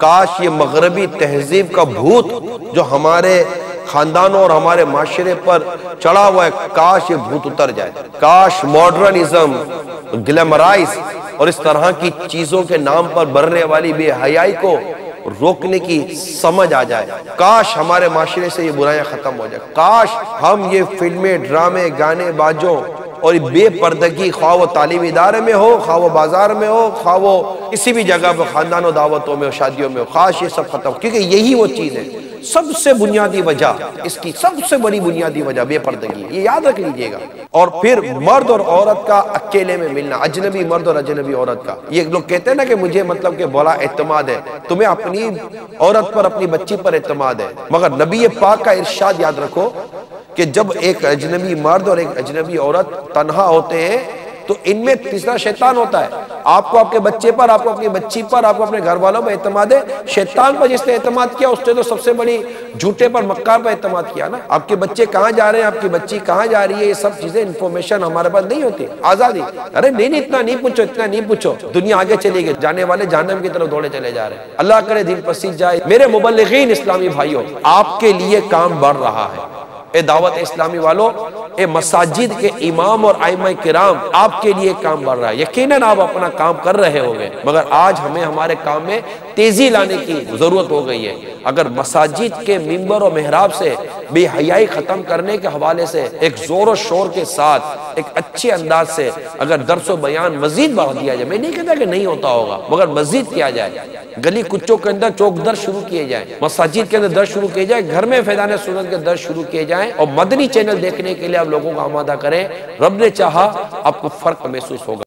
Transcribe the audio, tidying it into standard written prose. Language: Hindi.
काश ये मगरबी तहजीब का भूत जो हमारे खानदानों और हमारे माशरे पर चढ़ा हुआ है, काश ये भूत उतर जाए। काश मॉडर्निज्म, ग्लैमराइज और इस तरह की चीजों के नाम पर बढ़ने वाली बेहयाई को रोकने की समझ आ जाए। काश हमारे माशरे से ये बुराइयां खत्म हो जाए। काश हम ये फिल्में, ड्रामे, गाने बाजों और बेपर्दगी, ख्वाह वो तालीमी इदारे में हो, ख्वाह वो बाजार में हो, ख्वाह वो किसी भी जगह पर, खानदानों, दावतों में, शादियों में हो, खास ये सब खत्म। क्योंकि यही वो चीज़ है, सबसे बुनियादी वजह, इसकी सबसे बड़ी बुनियादी वजह बेपर्दगी, ये याद रख लीजिएगा। और फिर मर्द और औरत का अकेले में मिलना, अजनबी मर्द और अजनबी औरत का। ये लोग कहते हैं ना कि मुझे मतलब कि बड़ा एतमाद है, तुम्हें अपनी औरत पर, अपनी बच्ची पर एतमाद है। मगर नबी पाक का इरशाद याद रखो कि जब एक अजनबी मर्द और एक अजनबी औरत तन्हा होते हैं तो इनमें तीसरा शैतान होता है। आपको आपके बच्चे पर, आपको अपनी बच्ची पर, आपको अपने घर वालों पर एतमाद है। शैतान पर जिसने एतमाद किया उसने तो सबसे बड़ी झूठे पर, मक्कार पर एतमाद किया ना। आपके बच्चे कहाँ जा रहे हैं, आपकी बच्ची कहाँ जा रही है, ये सब चीजें, इन्फॉर्मेशन हमारे पास नहीं होती, आजादी। अरे नहीं नहीं, इतना नहीं पूछो, इतना नहीं पूछो, दुनिया आगे चली गई, जाने वाले जहन्नम की तरफ दौड़े चले जा रहे हैं। अल्लाह करे दिन पर सीख जाए। मेरे मुबल्लिगीन इस्लामी भाइयों, आपके लिए काम बढ़ रहा है। ए दावत इस्लामी वालों, ए मसाजिद के इमाम और आइमाए किराम, आपके लिए काम बढ़ रहा है। यकीनन आप अपना काम कर रहे होंगे, मगर आज हमें हमारे काम में तेजी लाने की जरूरत हो गई है। अगर मसाजिद के मिंबर और मेहराब से बेहयाई खत्म करने के हवाले से एक जोर और शोर के साथ, एक अच्छे अंदाज से अगर दर्स व बयान मजीद बढ़ा दिया जाए, मैं नहीं कहता कि नहीं होता होगा, मगर मजीद किया जाए, गली कुच्चों के अंदर चौक दर्ज शुरू किए जाए, मसाजिद के अंदर दर्ज शुरू किए जाए, घर में फैदान सुन्नत के दर्ज शुरू किए जाए। और मदनी चैनल देखने के लिए आप लोगों का आमादा करें। रब ने चाहा आपको फर्क महसूस होगा।